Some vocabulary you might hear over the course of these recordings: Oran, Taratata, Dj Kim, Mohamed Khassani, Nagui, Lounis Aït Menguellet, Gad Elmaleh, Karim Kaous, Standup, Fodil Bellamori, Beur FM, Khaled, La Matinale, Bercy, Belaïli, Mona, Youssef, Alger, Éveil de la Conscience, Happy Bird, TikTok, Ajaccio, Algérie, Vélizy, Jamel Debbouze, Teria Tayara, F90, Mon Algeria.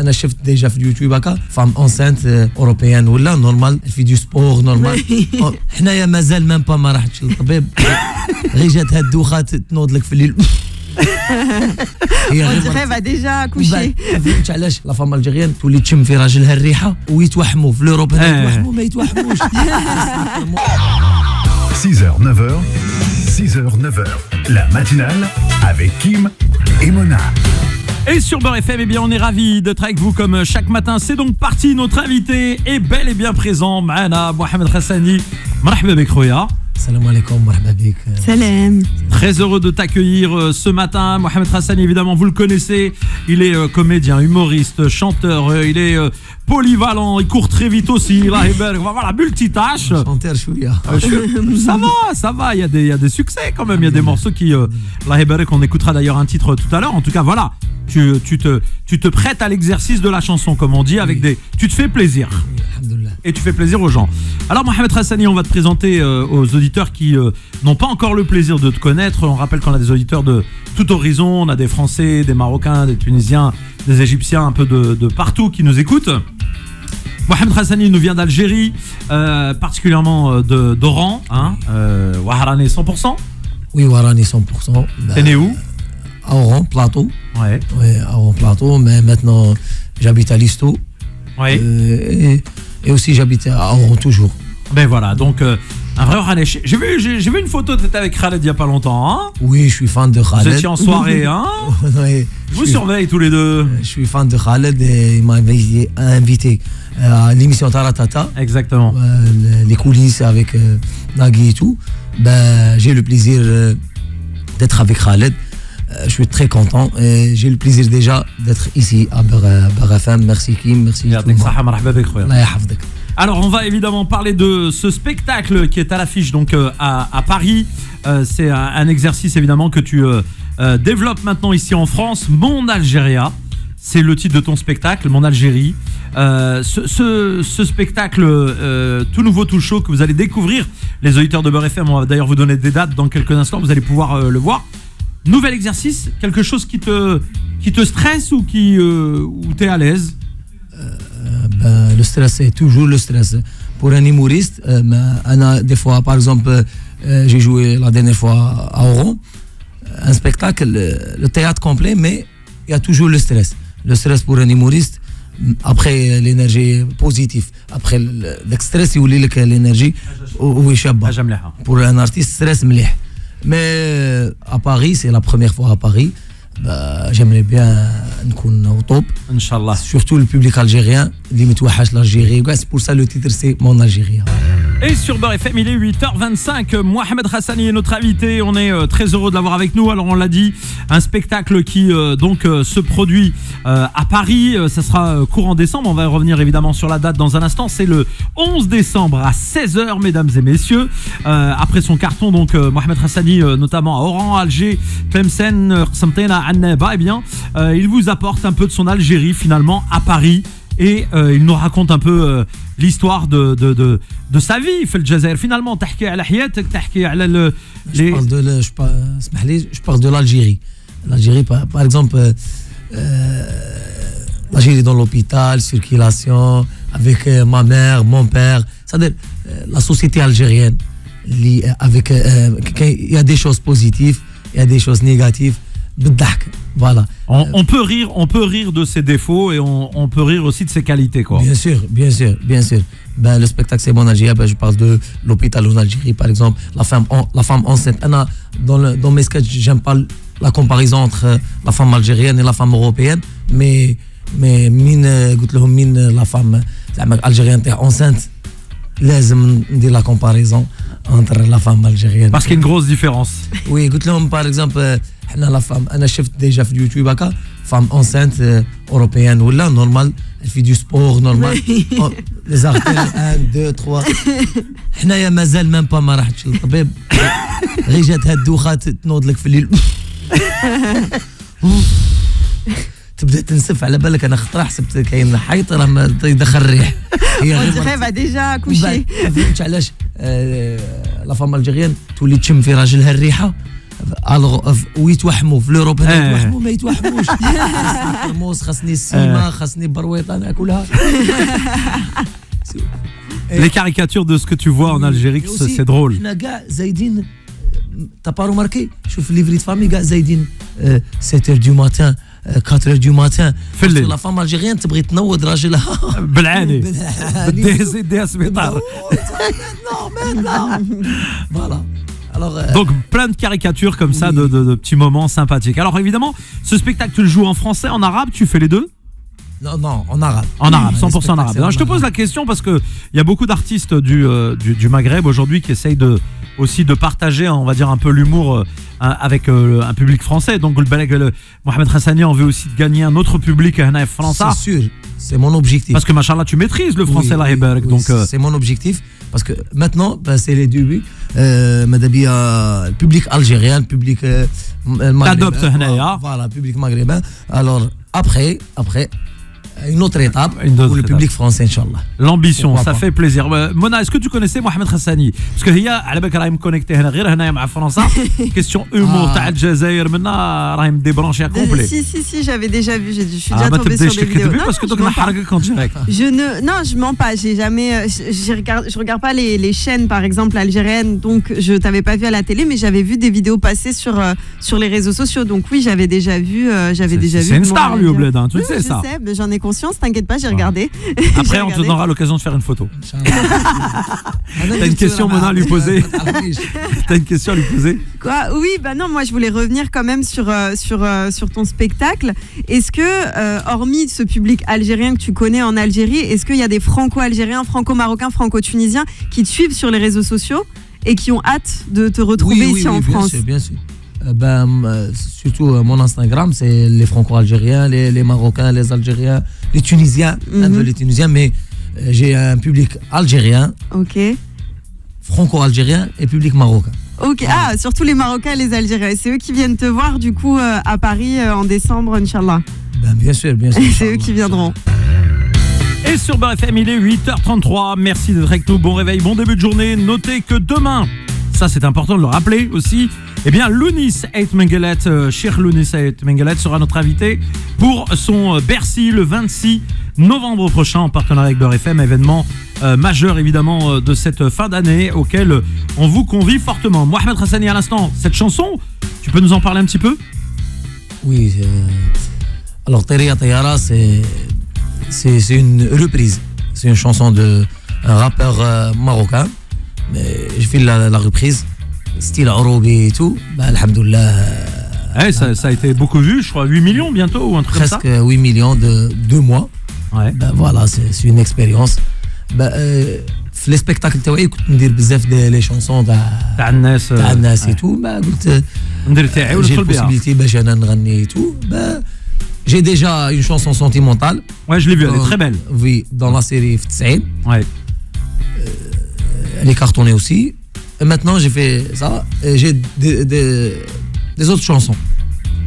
انا شفت ديجا في اليوتيوب هكا فام انسانت اوروبيان ولا نورمال في دو سبور نورمال حنايا مازال ميم با ما راحتش للطبيب غير جات هاد الدوخه تنوض لك في الليل هي غير ديجا كلشي فهمت علاش لا فام الجيريان تولي تشم في راجلها الريحه ويتوحموا في الاوروب هنا يتوحموا ما يتوحموش 6h 9h 6h 9h La matinale avec Kim et Mona. Et sur Beur FM, eh bien, on est ravis d'être avec vous comme chaque matin. C'est donc parti, notre invité est bel et bien présent. Maana, Mohamed Khassani. Marhaba bik khoya. Salam alaikum, marhaba bik. Salam. Très heureux de t'accueillir ce matin. Mohamed Khassani, évidemment, vous le connaissez. Il est comédien, humoriste, chanteur. Il est polyvalent. Il court très vite aussi. Il va la multitâche. Chanteur chouïa. Ça va. Il y a des succès quand même. Il y a des morceaux qui... qu'on écoutera d'ailleurs un titre tout à l'heure. En tout cas, voilà. Tu te prêtes à l'exercice de la chanson, comme on dit, avec des... Tu te fais plaisir. Et tu fais plaisir aux gens. Alors Mohamed Khassani, on va te présenter aux auditeurs qui n'ont pas encore le plaisir de te connaître. On rappelle qu'on a des auditeurs de tout horizon. On a des Français, des Marocains, des Tunisiens, des Égyptiens, un peu de partout qui nous écoutent. Mohamed Khassani nous vient d'Algérie, particulièrement d'Oran. Hein, Waharani 100%. Oui, Waharani 100%. T'es né où? À Oran, Plateau. Ouais. Ouais, à Oran, Plateau. Mais maintenant, j'habite à Listo. Ouais. Et aussi, j'habite à Oran toujours. Ben voilà, donc un vrai Oranais. J'ai vu une photo, t'étais avec Khaled il y a pas longtemps. Hein, oui, je suis fan de Khaled. Vous étiez en soirée, hein. Ouais, je vous surveille tous les deux. Je suis fan de Khaled et il m'a invité à l'émission Taratata. Exactement. Les coulisses avec Nagui et tout. Ben, j'ai le plaisir d'être avec Khaled. Je suis très content et j'ai le plaisir déjà d'être ici à Beur FM. Merci Kim, merci. Alors on va évidemment parler de ce spectacle qui est à l'affiche donc à Paris. C'est un exercice évidemment que tu développes maintenant ici en France. Mon Algeria, c'est le titre de ton spectacle, Mon Algérie. Ce spectacle tout nouveau, tout chaud que vous allez découvrir. Les auditeurs de Beur FM, on va d'ailleurs vous donner des dates dans quelques instants, vous allez pouvoir le voir. Nouvel exercice, quelque chose qui te stresse ou où t'es à l'aise? Le stress est toujours le stress. Pour un humoriste, des fois, par exemple, j'ai joué la dernière fois à Oran, un spectacle, le théâtre complet, mais il y a toujours le stress. Le stress pour un humoriste, après l'énergie positive, après le stress, il y a l'énergie où il échappe. Pour un artiste, stress mlih. Mais à Paris, c'est la première fois à Paris. Bah, j'aimerais bien qu'on au top. Inch'Allah. Surtout le public algérien, limite wahash l'Algérie. C'est pour ça le titre, c'est Mon Algérie. Et sur Beur FM, il est 8h25. Mohamed Khassani est notre invité. On est très heureux de l'avoir avec nous. Alors on l'a dit, un spectacle qui se produit à Paris. Ça sera courant décembre. On va revenir évidemment sur la date dans un instant. C'est le 11 décembre à 16h, mesdames et messieurs. Après son carton, donc Mohamed Khassani, notamment à Oran, Alger, Tlemcen, Ksamtena, Annaba, eh bien, il vous apporte un peu de son Algérie finalement à Paris. Et il nous raconte un peu l'histoire de sa vie. Il fait le Jazair. Finalement, je parle de l'Algérie. L'Algérie, par exemple, l'Algérie dans l'hôpital, circulation, avec ma mère, mon père. C'est-à-dire, la société algérienne, avec, il y a des choses positives, il y a des choses négatives. Voilà. On peut rire de ses défauts et on peut rire aussi de ses qualités, quoi. Bien sûr, bien sûr, bien sûr. Ben, le spectacle c'est Mon Algérie. Ben, je parle de l'hôpital en Algérie, par exemple, la femme enceinte. Dans mes sketchs, j'aime pas la comparaison entre la femme algérienne et la femme européenne, mais la femme algérienne est enceinte. Lazim de la comparaison entre la femme algérienne. Parce qu'il y a une grosse différence. Oui, par exemple, la femme, on a déjà vu YouTube, femme enceinte européenne ou là, normal, elle fait du sport normal. Les artères 1, 2, 3. On a mazal même pas ma rahtch l'tabib. Rejat had doukha tnod lek fi lil. تبدا تنسف على بالك انا خطره حسبت كاين حيط راه ما يدخل الريح هي غير ديجا كلشي فهمت علاش لا فام الجيريان تولي تشم في راجلها الريحه ويتوحموا في اوروبا يتوحموا ما يتوحموش. خاصني الترموس خاصني السيما خاصني برويطه ناكلها. Les caricatures de ce que tu vois en Algérie, c'est drôle. T'as pas remarqué? Je fais livrer de famille, gars, Zaydin, 7h du matin, 4h du matin. La femme algérienne, tu veux te nourrir de rajela. Belani. Non. Voilà. Alors, donc plein de caricatures comme ça, de petits moments sympathiques. Alors évidemment, ce spectacle, tu le joues en français, en arabe, tu fais les deux? Non, en arabe. En arabe, 100% en arabe. Non, je te pose la question parce qu'il y a beaucoup d'artistes du Maghreb aujourd'hui qui essayent de, aussi de partager, on va dire, un peu l'humour avec un public français. Donc Mohamed Khassani en veut aussi gagner un autre public français. C'est sûr, c'est mon objectif. Parce que machallah, tu maîtrises le français, oui, là, oui, donc c'est mon objectif. Parce que maintenant, ben, c'est les débuts. Le public algérien, le public maghrébin. Voilà, le public maghrébin. Alors après. Une autre étape pour le public français, Inch'Allah. L'ambition, ça fait plaisir. Mona, est-ce que tu connaissais Mohamed Khassani? Parce que hier, à l'époque, elle me connectait à France. Question humour, t'as le Jazair, maintenant, elle me débranché à complet. Si, j'avais déjà vu, je suis déjà tombée sur des vidéos. Non, parce que donc, je mens pas, j'ai jamais. Je regarde pas les chaînes, par exemple, algériennes, donc je t'avais pas vu à la télé, mais j'avais vu des vidéos passer sur les réseaux sociaux. Donc oui, j'avais déjà vu. C'est une star, lui, au bled, tu sais ça. J'en ai conscience, t'inquiète pas, j'ai regardé. Après, on te donnera l'occasion de faire une photo. T'as une question, Mona, à lui poser? T'as une question à lui poser? Quoi? Oui, bah non, moi je voulais revenir quand même sur ton spectacle. Est-ce que, hormis ce public algérien que tu connais en Algérie, est-ce qu'il y a des franco-algériens, franco-marocains, franco-tunisiens qui te suivent sur les réseaux sociaux et qui ont hâte de te retrouver ici en France? Oui, bien sûr. Ben, surtout mon Instagram, c'est les franco-algériens, les marocains, les algériens, les tunisiens, un peu les tunisiens, mais j'ai un public algérien, franco-algérien et public marocain. Surtout les marocains et les algériens, c'est eux qui viennent te voir du coup à Paris en décembre, Inch'Allah. Ben, bien sûr. C'est eux qui viendront. Et sur Beur FM, il est 8h33, merci d'être avec nous, bon réveil, bon début de journée, notez que demain, ça c'est important de le rappeler aussi, eh bien, Lounis Aït Menguellet, Cheikh Lounis Aït Menguellet sera notre invité pour son Bercy le 26 novembre prochain en partenariat avec Beur FM, événement majeur évidemment de cette fin d'année auquel on vous convie fortement. Mohamed Khassani, à l'instant, cette chanson, tu peux nous en parler un petit peu? Oui, alors Teria Tayara, c'est une reprise, c'est une chanson d'un rappeur marocain, mais je fais la reprise. Style Arobi et tout, bah, alhamdoulilah. Ouais, ça a été beaucoup vu, je crois 8 millions bientôt ou un truc comme ça. Presque 8 millions de 2 mois. Ouais. Bah, voilà, c'est une expérience. Bah, les spectacles, on dit bzaf les chansons d'Annas et tout. Bah, j'ai la possibilité de chanter et tout. Bah, j'ai déjà une chanson sentimentale. Ouais, je l'ai vue, elle est très belle. Oui, dans la série F90. Ouais. Elle est cartonnée aussi. Et maintenant j'ai fait ça, j'ai des autres chansons.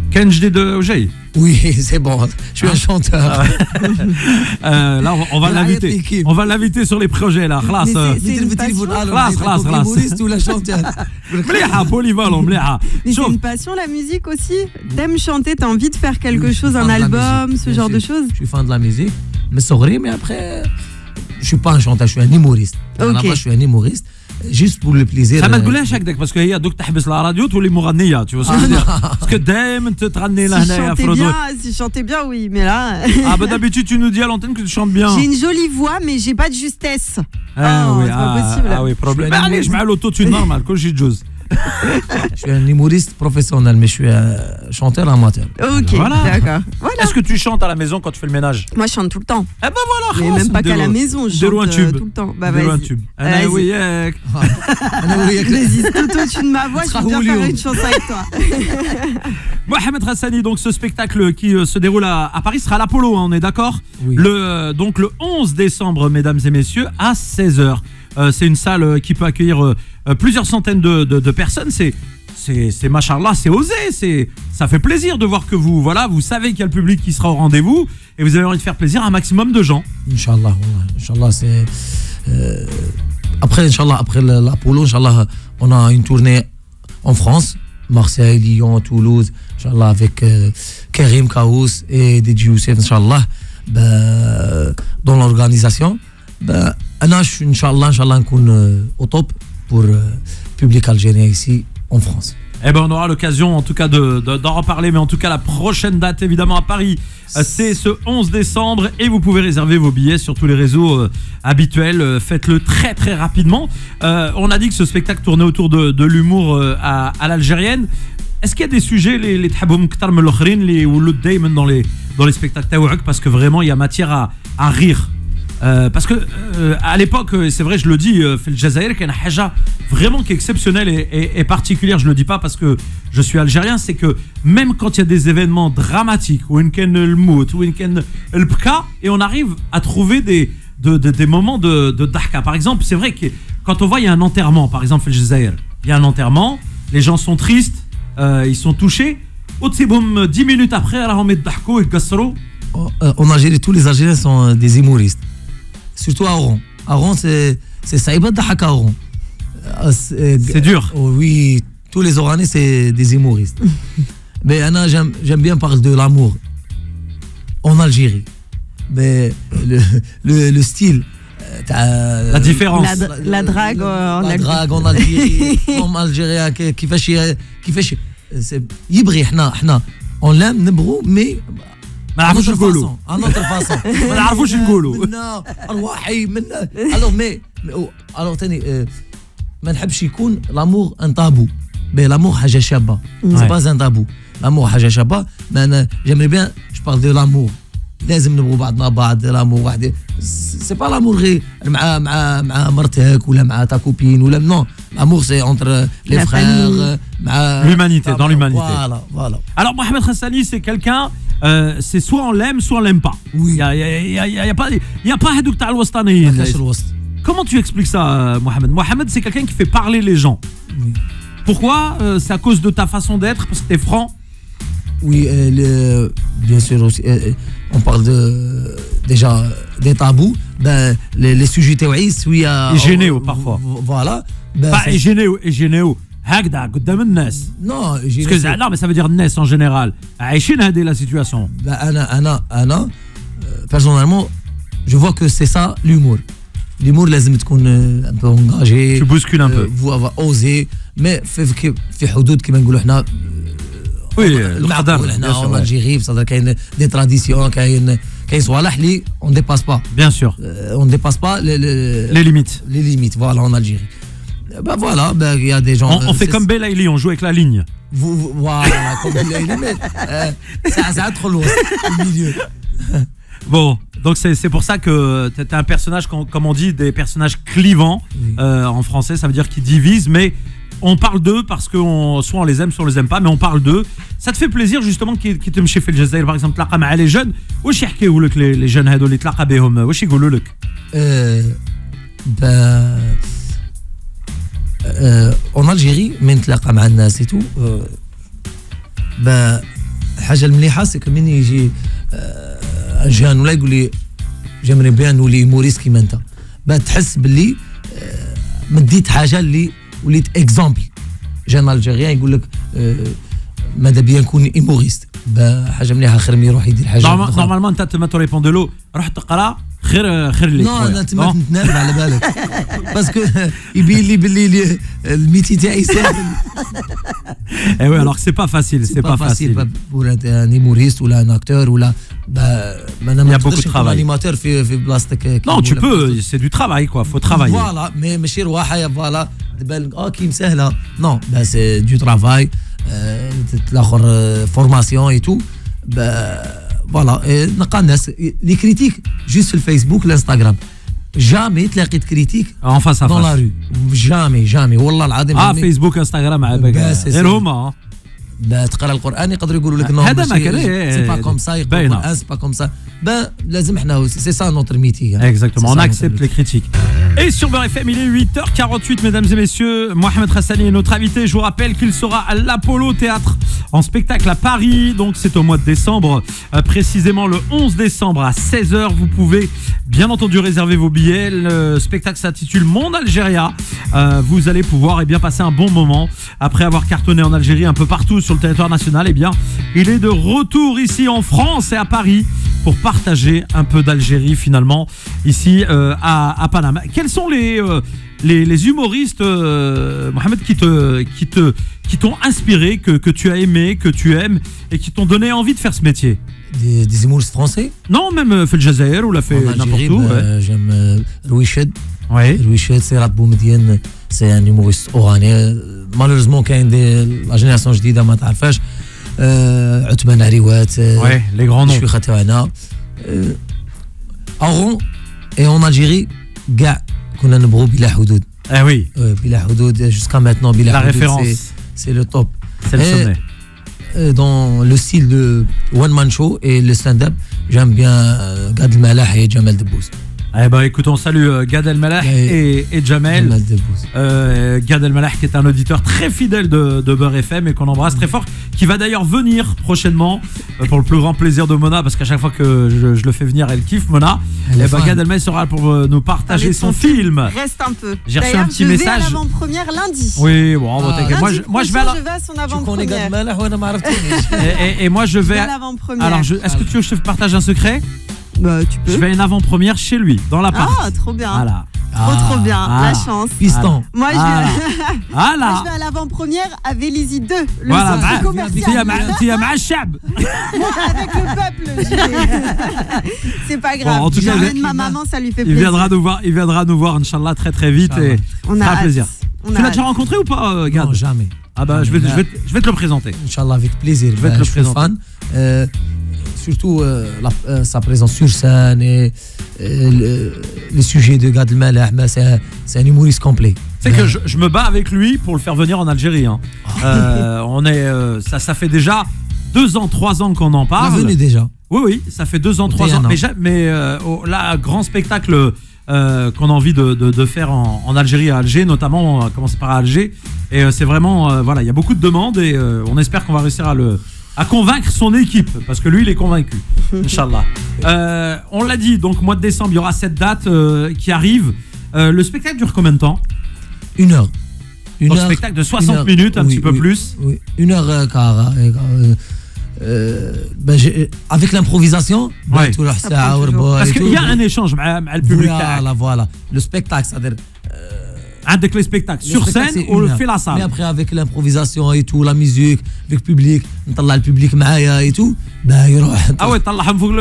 Kenjdi de Ojei? Oui, c'est bon, je suis un chanteur. Là, on va l'inviter. On va l'inviter sur les projets, là. C'est une passion, la musique aussi. T'aimes chanter, t'as envie de faire quelque chose, un album, ce genre de choses. Je suis fan de la musique, mais après, je suis pas un chanteur, je suis un humoriste. Je suis un humoriste. Juste pour le plaisir. Ça m'a dit chaque fois parce que il y a donc t'habes la radio tous les mouraniens, tu vois ce que je veux dire, parce que daim tu t'rannes là là si chantais bien, oui, mais là d'habitude tu nous dis à l'antenne que tu chantes bien. J'ai une jolie voix mais j'ai pas de justesse. C'est pas possible, problème. Mais je mets l'autotune normal quand j'ai chose. Je suis un humoriste professionnel, mais je suis un chanteur amateur. Ok, d'accord. Voilà. Est-ce que tu chantes à la maison quand tu fais le ménage? Moi, je chante tout le temps. Eh ben voilà. Mais même pas qu'à la maison, je chante tout le temps. Bah vas-y. Vas-y, t'auto-tune de ma voix, je vais bien faire une chanson avec toi. Mohamed Khassani, donc ce spectacle qui se déroule à Paris sera à l'Apollo, on est d'accord? Donc le 11 décembre, mesdames et messieurs, à 16h. C'est une salle qui peut accueillir plusieurs centaines de personnes. C'est machallah, c'est osé, ça fait plaisir de voir que vous, voilà, vous savez qu'il y a le public qui sera au rendez-vous et vous avez envie de faire plaisir à un maximum de gens. Inch'Allah, c'est après l'Apollo, on a une tournée en France, Marseille, Lyon, Toulouse, Inch'Allah, avec Karim Kaous et DJ Youssef, Inch'Allah, dans l'organisation. Inch'Allah, qu'on au top pour le public algérien ici en France. Eh ben on aura l'occasion en tout cas d'en reparler, mais en tout cas la prochaine date évidemment à Paris, c'est ce 11 décembre et vous pouvez réserver vos billets sur tous les réseaux habituels, faites-le très très rapidement. On a dit que ce spectacle tournait autour de l'humour à l'algérienne. Est-ce qu'il y a des sujets les thaboum ktar men l'okhrin les ou le daim dans les spectacles taouak, parce que vraiment il y a matière à rire. Parce que à l'époque, c'est vrai, je le dis, fait le Jazaïr qui a une haja vraiment qui est exceptionnelle et particulière. Je ne le dis pas parce que je suis algérien, c'est que même quand il y a des événements dramatiques, ou une ken le mout, ou une ken le pka, et on arrive à trouver des moments de dahka. Par exemple, c'est vrai que quand on voit, il y a un enterrement, par exemple, fait le Jazaïr, il y a un enterrement, les gens sont tristes, ils sont touchés, ou 10 minutes après, en Algérie, tous les Algériens sont des humoristes. Surtout à Oran. Oran, c'est Saïba Dahak à Oran. C'est dur. Oui, tous les Oranais, c'est des humoristes. Mais j'aime bien parler de l'amour en Algérie. Mais le style. La différence. La drague en Algérie. La drague en Algérie. En Algérien, qui fait chier. C'est Yibri, on l'aime, Nebrou, mais. À notre façon. À notre façon. Alors, ما نحبش يكون l'amour un tabou. Mais l'amour حاجة شابة. C'est pas un tabou. L'amour حاجة شابة. J'aimerais bien, je parle de l'amour. لازم نبغوا بعضنا بعض. L'amour واحد. C'est pas l'amour غير مع مرتك ولا مع ta copine ولا non. L'amour c'est entre les frères. L'humanité, dans l'humanité. Voilà. Alors Mohamed Khassani, c'est quelqu'un. C'est soit on l'aime, soit on l'aime pas. Oui. Il n'y a pas hadouk ta al-wastani. Comment tu expliques ça, Mohamed? Mohamed, c'est quelqu'un qui fait parler les gens. Oui. Pourquoi? C'est à cause de ta façon d'être, parce que t'es franc. Oui, bien sûr aussi. On parle déjà des tabous. Ben, les sujets théoriques, oui. Généo, parfois. Voilà. Pas généo. هكذا قدام الناس نو باسكو لا بس فادير الناس ان جينيرال عايشين هذه لا سيتوياسيون انا personnellement je vois que c'est ça l'humour لازم تكون un peu engagé, tu bouscules un peu, vous avoir osé, mais في حدود كما نقولوا حنا. Oui, l'Ardam, en Algérie, ça veut dire qu'il y a des traditions, qu'il y a صوالح اللي on dépasse pas. Bien sûr. On dépasse pas les limites. Les limites, voilà, en Algérie. Ben voilà, il y a des gens. On fait comme Belaïli, on joue avec la ligne. Voilà, comme Belaïli, mais c'est un trop lourd, au milieu. Bon, donc c'est pour ça que t'es un personnage, comme on dit, des personnages clivants, oui. En français, ça veut dire qu'ils divisent, mais on parle d'eux parce que soit on les aime, soit on les aime pas, mais on parle d'eux. Ça te fait plaisir justement qu'ils te mchifent le Jazaïr, par exemple, les jeunes. Où est-ce qu'ils parlent les jeunes hados, les tlaqas bihom? Où est-ce qu'ils parlent? En Algérie, même تلاقى مع الناس et tout. حاجة المليحة c'est que مني يجي un jeune ولا يقول لي j'aimerais bien نولي humoriste كيما أنت. تحس باللي مديت حاجة اللي وليت exemple. جان ألجيريان يقول لك ماذا بيا نكون humoriste. حاجة مليحة خير من يروح يدير حاجة. Normalement أنت ما تريبوندي له روح تقرا. خير ليك. نو أنا تنام على بالك باسكو يبين لي باللي الميتي تاعي ساهل. إي وي ألوغ سي با فاسيل سي با فاسيل ولا أن هيموريست ولا أن أكتور ولا أنا ما نقدرش نكون أنيماتور في بلاصتك. نو تو بو سي دو ترافاي كوا فو ترافاي. فوالا مي ماشي رواحة فوالا تبان كي ساهلة نو سي دو ترافاي تلاخر فورماسيون إي تو. Voilà, les critiques juste sur le Facebook, l'Instagram. Jamais tu as de critiques en face à face. Dans la rue. Jamais. Wallah al-Adim. Ah, Facebook, Instagram, c'est ça. Ben, tu lis le Coran, ils peuvent dire que non, c'est pas comme ça, c'est pas comme ça. Ben, c'est ça notre métier. Exactement, on accepte les critiques. Et sur Beur FM, il est 8h48, mesdames et messieurs. Mohamed Khassani est notre invité. Je vous rappelle qu'il sera à l'Apollo Théâtre en spectacle à Paris. Donc c'est au mois de décembre, précisément le 11 décembre à 16h. Vous pouvez bien entendu réserver vos billets. Le spectacle s'intitule Mon Algeria. Vous allez pouvoir passer un bon moment. Après avoir cartonné en Algérie, un peu partout sur le territoire national, il est de retour ici en France et à Paris pour partager un peu d'Algérie finalement ici à Paname. Quels sont les humoristes, Mohamed, qui t'ont inspiré, que tu as aimé, que tu aimes et qui t'ont donné envie de faire ce métier? Des humoristes français? Non, même fait le Jazair ou l'a fait n'importe où. J'aime Louis Ched. Oui. Louis Ched, c'est Rab Boumedienne, c'est un humoriste oranais. Malheureusement, quand la génération je dis dans ma tarfage, Othman Hariwat, les grands noms. Je suis Khatouana. En rond et en Algérie, gars, qu'on a nombreux Bila Houdoud. Ah oui. Bila Houdoud, jusqu'à maintenant, Bila Houdoud. La référence. C'est le top. C'est le sommet. Dans le style de One Man Show et le stand-up, j'aime bien Gad Elmaleh et Jamel Debbouze. Eh ben, écoute, on salue Gad Elmaleh et Jamel Debbouze. Gad Elmaleh qui est un auditeur très fidèle de Beur FM et qu'on embrasse très fort, qui va d'ailleurs venir prochainement pour le plus grand plaisir de Mona, parce qu'à chaque fois que je le fais venir, elle kiffe Mona. Et ben, Gad Elmaleh sera pour nous partager son film. Reste un peu. J'ai reçu un petit message. Je vais à l'avant-première lundi. Oui, bon, on va t'inquiéter. Moi, je vais à son avant-première. Et moi, je vais à l'avant-première. Alors, est-ce que tu veux que je te partage un secret? Bah, tu peux. Je vais à une avant-première chez lui, dans l'appart. Ah, trop bien. Voilà. Trop bien, la chance. Piston. Moi, je vais à l'avant-première à Vélizy 2, le centre commercial. Moi, avec le peuple. C'est pas grave. Bon, en tout cas, ma maman, ça lui fait plaisir. Il viendra nous voir, Inch'Allah, très très vite. Et on a hâte. Plaisir. Tu l'as déjà rencontré ou pas, Gad? Non, jamais. Ah bah, je vais te le présenter. Inch'Allah, avec plaisir. Je vais te le présenter. Surtout sa présence sur scène et le sujet de Gad Elmaleh, c'est un humoriste complet. C'est que je me bats avec lui pour le faire venir en Algérie. Hein. Ça fait déjà 2 ans, 3 ans qu'on en parle. Vous venez déjà? Oui, oui, ça fait 2 ans, 3 ans. Mais grand spectacle qu'on a envie de faire en Algérie, à Alger notamment, on commence par Alger. Et c'est vraiment, il y a beaucoup de demandes et on espère qu'on va réussir à convaincre son équipe, parce que lui il est convaincu, Inch'Allah. On l'a dit, donc mois de décembre il y aura cette date qui arrive. Le spectacle dure combien de temps? 1 heure. Un spectacle de 60 minutes, un petit peu plus. Oui, 1h15. Avec l'improvisation, parce qu'il y a un échange avec le public. Voilà. Le spectacle, c'est-à-dire avec les spectacles sur scène ou fait la salle, mais après avec l'improvisation et tout, la musique avec le public, on talla le public معايا et tout. Ah ouais, talla pour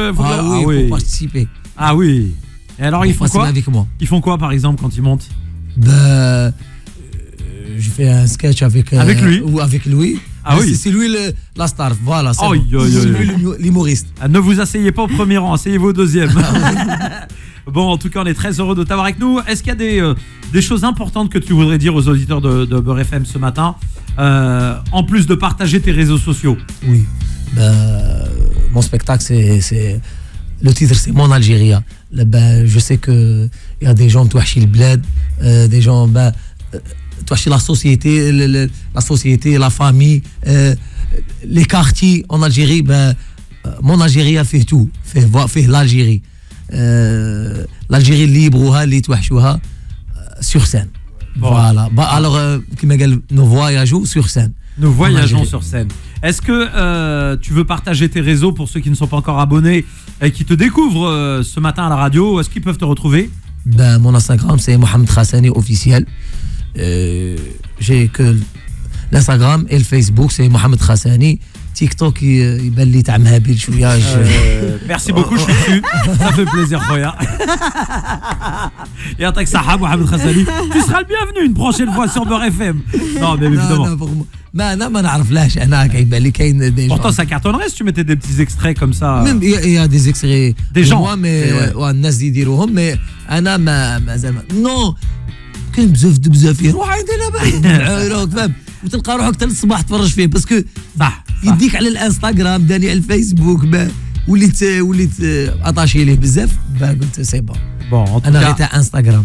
participer. Ah oui. Et alors ils font quoi avec moi? Ils font quoi par exemple quand ils montent? Je fais un sketch avec lui ou avec Louis. Ah oui. C'est lui la star, voilà. C'est lui l'humoriste. Ne vous asseyez pas au premier rang, asseyez-vous au deuxième. Bon, en tout cas, on est très heureux de t'avoir avec nous. Est-ce qu'il y a des choses importantes que tu voudrais dire aux auditeurs de Beur FM ce matin, en plus de partager tes réseaux sociaux? Oui. Mon spectacle, le titre, c'est Mon Algérie. Je sais qu'il y a des gens qui touchent le bled, des gens qui touchent la société, la famille, les quartiers en Algérie. Mon Algérie fait tout, fait l'Algérie. L'Algérie libre ou elle touchera sur scène. Bon. Voilà. Alors, nous voyageons sur scène. Nous voyageons sur scène. Est-ce que tu veux partager tes réseaux pour ceux qui ne sont pas encore abonnés et qui te découvrent ce matin à la radio? Est-ce qu'ils peuvent te retrouver? Mon Instagram, c'est Mohamed Khassani officiel. J'ai que l'Instagram et le Facebook, c'est Mohamed Khassani. TikTok, il ballit à Mahabil. Merci beaucoup, je suis dessus. Ça fait plaisir, Roya. Et attaque Sahab, Mohamed Khassani. Tu seras le bienvenu une prochaine fois sur Beur FM. Non, mais évidemment. Pourtant, ça cartonnerait si tu mettais des petits extraits comme ça. Même il y a des extraits. Des gens. Moi, mais Anna, non. كاين بزاف بزافين روح عندنا بعيد راك فاهم وتلقى روحك حتى للصباح تفرج فيه باسكو صح يديك على الانستغرام داني على الفيسبوك وليت اتاشي ليه بزاف قلت سي بون انا غير تاع انستغرام.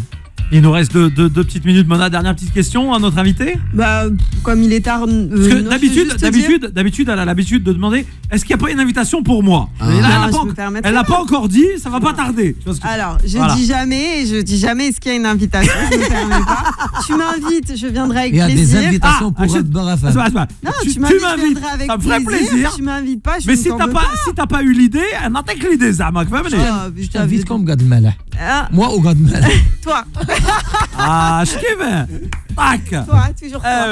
Il nous reste deux petites minutes. Mona, dernière petite question à notre invité. Bah, comme il est tard... D'habitude, elle a l'habitude de demander est-ce qu'il n'y a pas une invitation pour moi? Elle l'a pas encore dit, ça va pas tarder. Alors, je dis jamais est-ce qu'il y a une invitation. Je me permets pas. Tu m'invites, je viendrai avec plaisir. Il y a des invitations pour Beur FM. Non, tu m'invites, ça me ferait plaisir. Tu m'invites pas, je ne t'en veux pas. Mais si t'as pas eu l'idée, on attaque l'idée, Zamak. Je t'invite comme Gad Elmaleh. Moi ou Gad Elmaleh? Toi. Ah, je kiffe. Tac. Toi, toujours toi.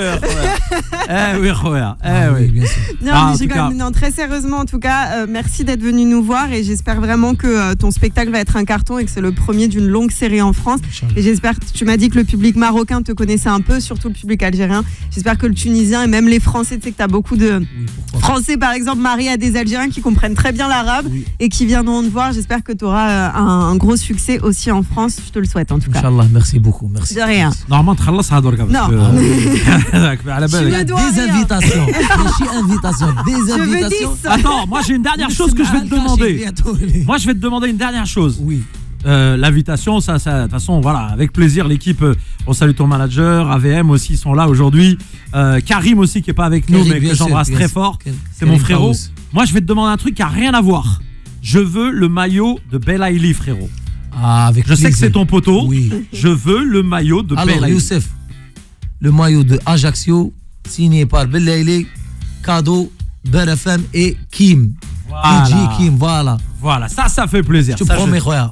Eh oui, bien sûr. Non, très sérieusement en tout cas, merci d'être venu nous voir et j'espère vraiment que ton spectacle va être un carton et que c'est le premier d'une longue série en France. Et j'espère, tu m'as dit que le public marocain te connaissait un peu, surtout le public algérien. J'espère que le Tunisien et même les Français, tu sais que tu as beaucoup de Français par exemple mariés à des Algériens qui comprennent très bien l'arabe et qui viendront te voir. J'espère que tu auras un gros succès aussi en France. Je te le souhaite en tout cas. Inch'Allah, merci beaucoup. Merci. De rien. Normalement, tu as fini. Non. Des invitations. Attends, moi j'ai une dernière chose que je vais te demander. Moi je vais te demander une dernière chose. Oui. L'invitation, ça, de toute façon, voilà, avec plaisir, l'équipe, on salue ton manager, AVM aussi, ils sont là aujourd'hui. Karim aussi qui est pas avec nous, mais que j'embrasse très fort. C'est mon frérot. Moi je vais te demander un truc qui a rien à voir. Je veux le maillot de Belaïli, frérot. Je sais que c'est ton poteau. Je veux le maillot de Belaïli. Alors Youssef, le maillot de Ajaccio, signé par Belaïli, cadeau, Beur FM et Kim. Voilà. DJ Kim, voilà. Voilà, ça fait plaisir. Je te promets, regarde.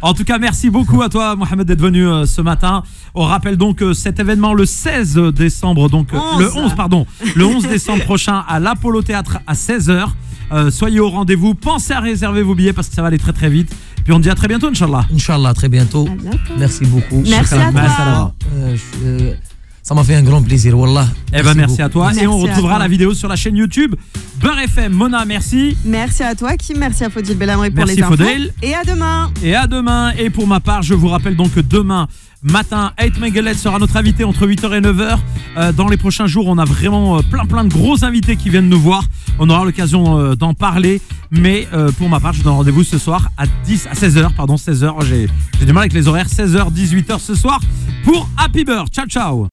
En tout cas, merci beaucoup à toi, Mohamed, d'être venu ce matin. On rappelle donc cet événement le 16 décembre, donc le 11 décembre prochain à l'Apollo Théâtre à 16h. Soyez au rendez-vous, pensez à réserver vos billets parce que ça va aller très très vite. Puis on te dit à très bientôt, Inch'Allah. Inch'Allah, très bientôt. Merci beaucoup. Merci à toi. Ça m'a fait un grand plaisir, Wallah. Eh ben, merci à toi. Merci. Et on retrouvera la vidéo sur la chaîne YouTube Beur FM. Mona, merci. Merci à toi, Kim. Merci à Fodil Bellamori pour les infos. Et à demain. Et à demain. Et pour ma part, je vous rappelle donc que demain matin, Aït Menguellet sera notre invité entre 8h et 9h. Dans les prochains jours, on a vraiment plein de gros invités qui viennent nous voir. On aura l'occasion d'en parler. Mais pour ma part, je donne rendez-vous ce soir à 16h. Pardon, 16h. J'ai du mal avec les horaires. 16h, 18h ce soir pour Happy Bird. Ciao, ciao.